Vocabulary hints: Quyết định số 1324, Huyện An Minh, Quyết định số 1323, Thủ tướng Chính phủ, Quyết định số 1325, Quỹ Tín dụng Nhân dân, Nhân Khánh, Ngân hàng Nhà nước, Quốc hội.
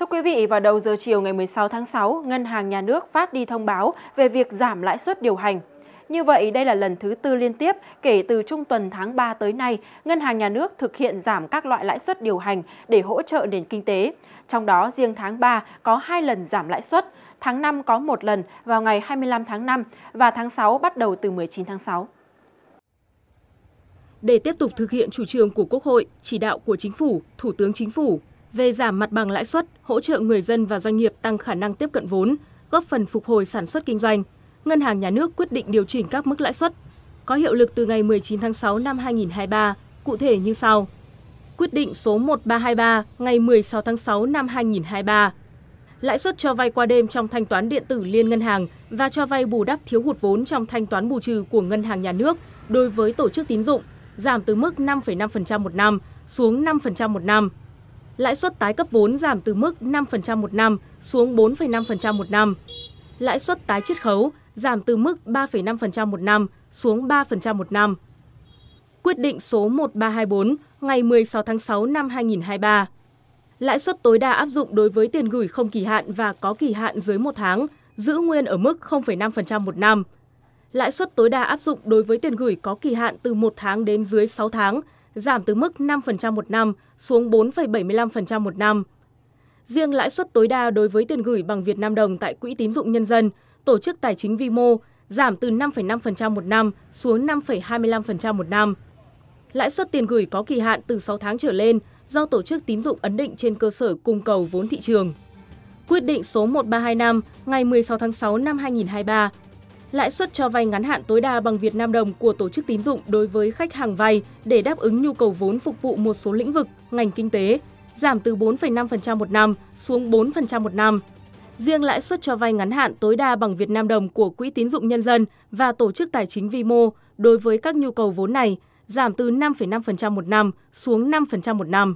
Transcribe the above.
Thưa quý vị, vào đầu giờ chiều ngày 16 tháng 6, Ngân hàng Nhà nước phát đi thông báo về việc giảm lãi suất điều hành. Như vậy, đây là lần thứ tư liên tiếp kể từ trung tuần tháng 3 tới nay, Ngân hàng Nhà nước thực hiện giảm các loại lãi suất điều hành để hỗ trợ nền kinh tế. Trong đó, riêng tháng 3 có 2 lần giảm lãi suất, tháng 5 có 1 lần vào ngày 25 tháng 5 và tháng 6 bắt đầu từ 19 tháng 6. Để tiếp tục thực hiện chủ trương của Quốc hội, chỉ đạo của Chính phủ, Thủ tướng Chính phủ về giảm mặt bằng lãi suất, hỗ trợ người dân và doanh nghiệp tăng khả năng tiếp cận vốn, góp phần phục hồi sản xuất kinh doanh, Ngân hàng Nhà nước quyết định điều chỉnh các mức lãi suất, có hiệu lực từ ngày 19 tháng 6 năm 2023, cụ thể như sau. Quyết định số 1323 ngày 16 tháng 6 năm 2023. Lãi suất cho vay qua đêm trong thanh toán điện tử liên ngân hàng và cho vay bù đắp thiếu hụt vốn trong thanh toán bù trừ của Ngân hàng Nhà nước đối với tổ chức tín dụng, giảm từ mức 5,5% một năm xuống 5% một năm. Lãi suất tái cấp vốn giảm từ mức 5% một năm xuống 4,5% một năm. Lãi suất tái chiết khấu giảm từ mức 3,5% một năm xuống 3% một năm. Quyết định số 1324 ngày 16 tháng 6 năm 2023. Lãi suất tối đa áp dụng đối với tiền gửi không kỳ hạn và có kỳ hạn dưới 1 tháng, giữ nguyên ở mức 0,5% một năm. Lãi suất tối đa áp dụng đối với tiền gửi có kỳ hạn từ 1 tháng đến dưới 6 tháng, giảm từ mức 5% một năm xuống 4,75% một năm. Riêng lãi suất tối đa đối với tiền gửi bằng Việt Nam đồng tại Quỹ Tín dụng Nhân dân, tổ chức tài chính vi mô giảm từ 5,5% một năm xuống 5,25% một năm. Lãi suất tiền gửi có kỳ hạn từ 6 tháng trở lên do tổ chức tín dụng ấn định trên cơ sở cung cầu vốn thị trường. Quyết định số 1325 ngày 16 tháng 6 năm 2023. Lãi suất cho vay ngắn hạn tối đa bằng Việt Nam đồng của tổ chức tín dụng đối với khách hàng vay để đáp ứng nhu cầu vốn phục vụ một số lĩnh vực, ngành kinh tế, giảm từ 4,5% một năm xuống 4% một năm. Riêng lãi suất cho vay ngắn hạn tối đa bằng Việt Nam đồng của Quỹ Tín dụng Nhân dân và tổ chức tài chính vi mô đối với các nhu cầu vốn này giảm từ 5,5% một năm xuống 5% một năm.